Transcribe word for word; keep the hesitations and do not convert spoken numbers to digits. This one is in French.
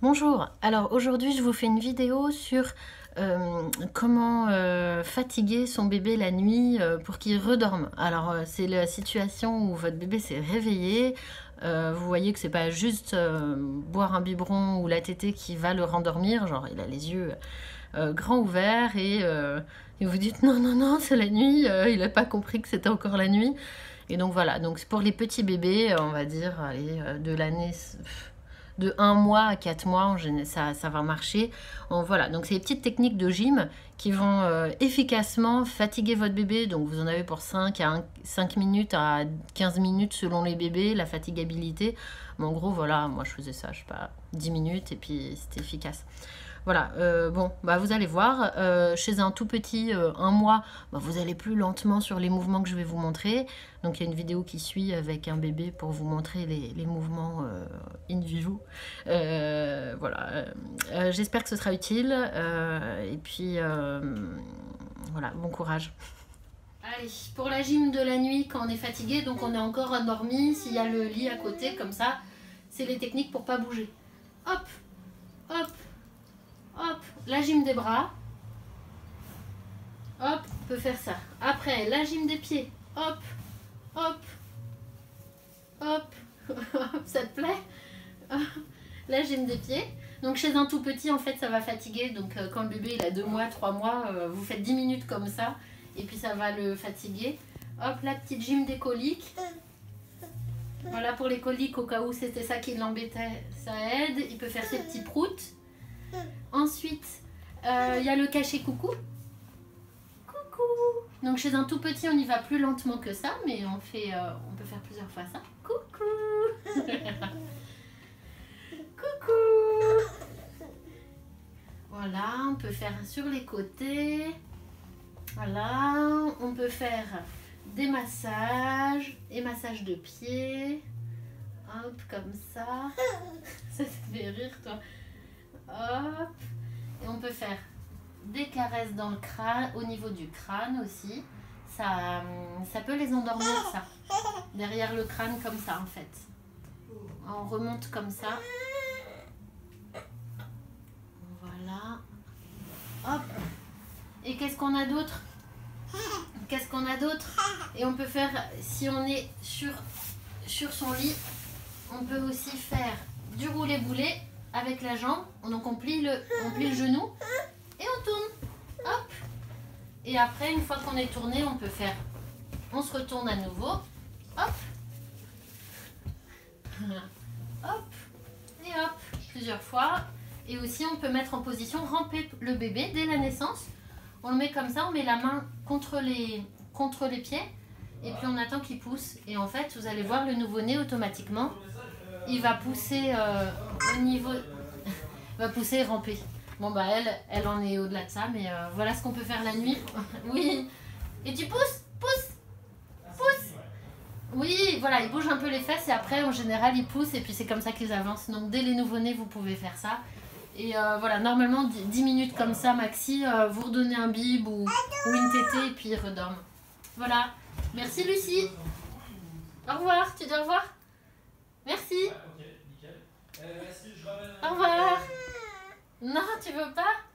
Bonjour, alors aujourd'hui je vous fais une vidéo sur euh, comment euh, fatiguer son bébé la nuit euh, pour qu'il redorme. Alors euh, c'est la situation où votre bébé s'est réveillé, euh, vous voyez que c'est pas juste euh, boire un biberon ou la tétée qui va le rendormir, genre il a les yeux euh, grands ouverts et, euh, et vous dites non non non c'est la nuit, euh, il n'a pas compris que c'était encore la nuit. Et donc voilà, donc pour les petits bébés, on va dire allez, de l'année... de un mois à quatre mois, ça, ça va marcher. On, voilà, donc c'est des petites techniques de gym qui vont euh, efficacement fatiguer votre bébé. Donc vous en avez pour cinq, à un, cinq minutes à quinze minutes selon les bébés, la fatigabilité. Mais en gros, voilà, moi je faisais ça, je sais pas, dix minutes et puis c'était efficace. Voilà, euh, bon, bah vous allez voir, euh, chez un tout petit, euh, un mois, bah vous allez plus lentement sur les mouvements que je vais vous montrer. Donc il y a une vidéo qui suit avec un bébé pour vous montrer les, les mouvements euh, in vivo. Euh, voilà, euh, j'espère que ce sera utile. Euh, et puis, euh, voilà, bon courage. Allez, pour la gym de la nuit, quand on est fatigué, donc on est encore endormi, s'il y a le lit à côté, comme ça, c'est les techniques pour pas bouger. Hop, hop. Hop, la gym des bras. Hop, on peut faire ça. Après, la gym des pieds. Hop, hop, hop. Ça te plaît? La gym des pieds. Donc, chez un tout petit, en fait, ça va fatiguer. Donc, euh, quand le bébé, il a deux mois, trois mois, euh, vous faites dix minutes comme ça. Et puis, ça va le fatiguer. Hop, la petite gym des coliques. Voilà, pour les coliques, au cas où c'était ça qui l'embêtait, ça aide. Il peut faire ses petits proutes. Ensuite, il euh, y a le cachet coucou. Coucou. Donc chez un tout petit, on y va plus lentement que ça, mais on, fait, euh, on peut faire plusieurs fois ça. Coucou. Coucou. Voilà, on peut faire sur les côtés. Voilà, on peut faire des massages et massages de pieds. Hop, comme ça. Ça te fait rire, toi. Hop, et on peut faire des caresses dans le crâne, au niveau du crâne aussi. Ça, ça peut les endormir, ça. Derrière le crâne, comme ça, en fait. On remonte comme ça. Voilà. Hop. Et qu'est-ce qu'on a d'autre? Qu'est-ce qu'on a d'autre? Et on peut faire, si on est sur, sur son lit, on peut aussi faire du roulé-boulé. Avec la jambe, donc on plie, le, on plie le genou et on tourne. Hop. Et après, une fois qu'on est tourné, on peut faire... On se retourne à nouveau. Hop. Hop. Et hop. Plusieurs fois. Et aussi, on peut mettre en position, ramper le bébé dès la naissance. On le met comme ça, on met la main contre les, contre les pieds. Et puis, on attend qu'il pousse. Et en fait, vous allez voir le nouveau-né automatiquement. Il va pousser euh, au niveau... Il va pousser et ramper. Bon bah elle, elle en est au-delà de ça, mais euh, voilà ce qu'on peut faire la nuit. Oui. Et tu pousses, pousses, pousses. Oui, voilà, il bouge un peu les fesses et après en général il pousse et puis c'est comme ça qu'ils avancent. Donc dès les nouveau-nés, vous pouvez faire ça. Et euh, voilà, normalement dix minutes comme ça, maxi, euh, vous redonnez un bib ou, ou une tétée et puis il redorme. Voilà. Merci Lucie. Au revoir, tu dis au revoir. Merci. Ouais, okay, nickel. Euh, merci, je ramène... Au revoir. Non, tu veux pas?